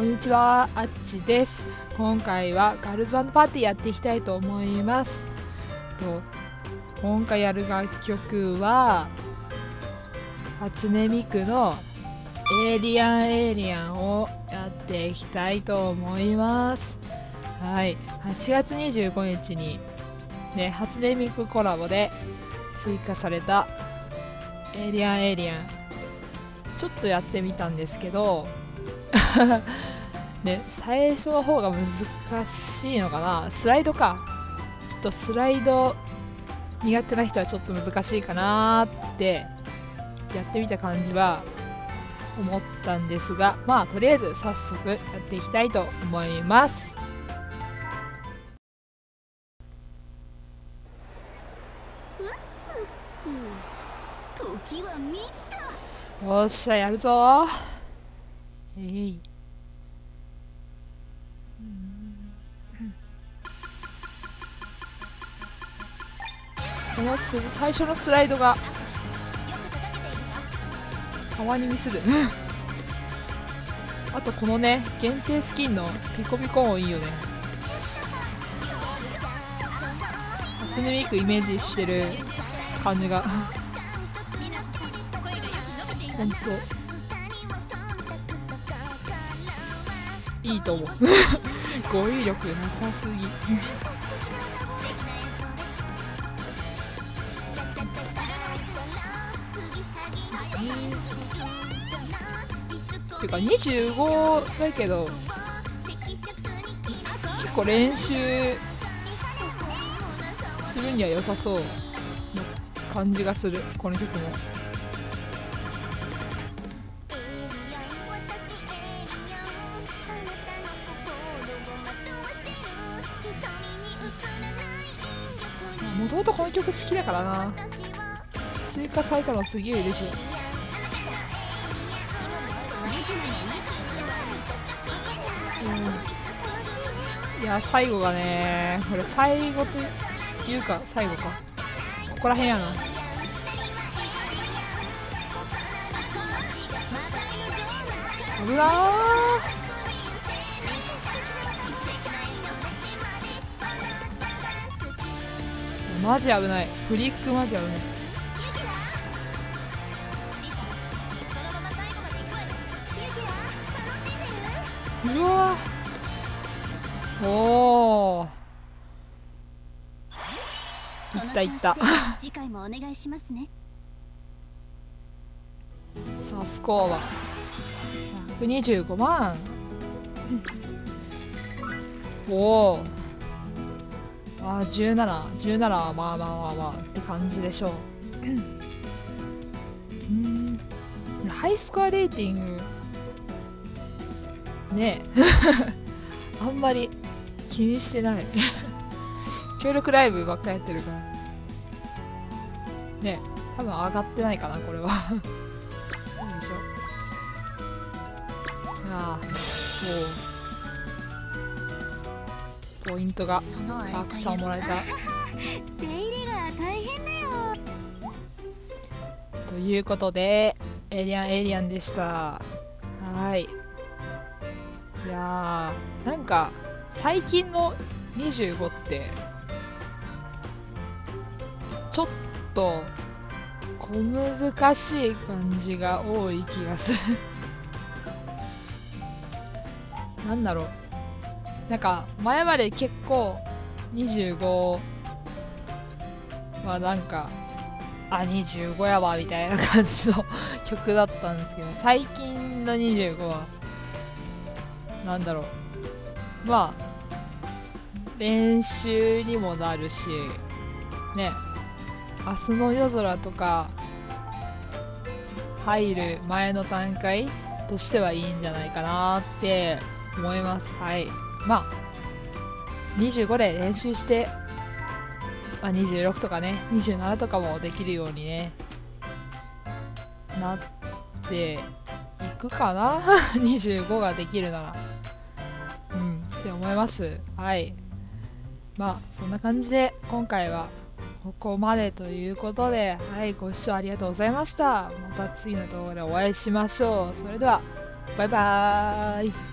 こんにちは、あっちです。今回はガールズバンドパーティーやっていきたいと思います。今回やる楽曲は初音ミクのエイリアンエイリアンをやっていきたいと思います。はい、8月25日にね、初音ミクコラボで追加されたエイリアンエイリアン、ちょっとやってみたんですけどね、最初の方が難しいのかな。スライドか、ちょっとスライド苦手な人はちょっと難しいかなってやってみた感じは思ったんですが、まあとりあえず早速やっていきたいと思います。時は満ちた。よっしゃやるぞ。この最初のスライドがたまにミスるあとこのね、限定スキンのピコピコもいいよね。初音ミクイメージしてる感じがほんといいと思う語彙力なさすぎてか25だけど結構練習するには良さそうな感じがする、この曲も。もともとこの曲好きだからな、追加されたのすげえ嬉しい。いや最後がね、これ最後というか最後か、ここら辺やな。うわーマジ危ない、フリックマジ危ない。うわーおーいったいったさあスコアは125万。おおあ17はまあまあまあまあって感じでしょうハイスコアレーティングねえあんまり気にしてない協力ライブばっかやってるからねえ、多分上がってないかなこれはでしょ。ああおおポイントがたくさんもらえた手入れが大変だよ。ということでエイリアンエイリアンでした。はい、いやーなんか最近の25ってちょっと小難しい感じが多い気がするなんだろう、なんか前まで結構25はなんか25やわみたいな感じの曲だったんですけど、最近の25はなんだろう、まあ練習にもなるしね、明日の夜空とか入る前の段階としてはいいんじゃないかなって思います。はい、まあ25で練習して、まあ、26とかね27とかもできるように、ね、なっていくかな25ができるならって思います。はい、まあそんな感じで今回はここまでということで、はい、ご視聴ありがとうございました。また次の動画でお会いしましょう。それではバイバーイ。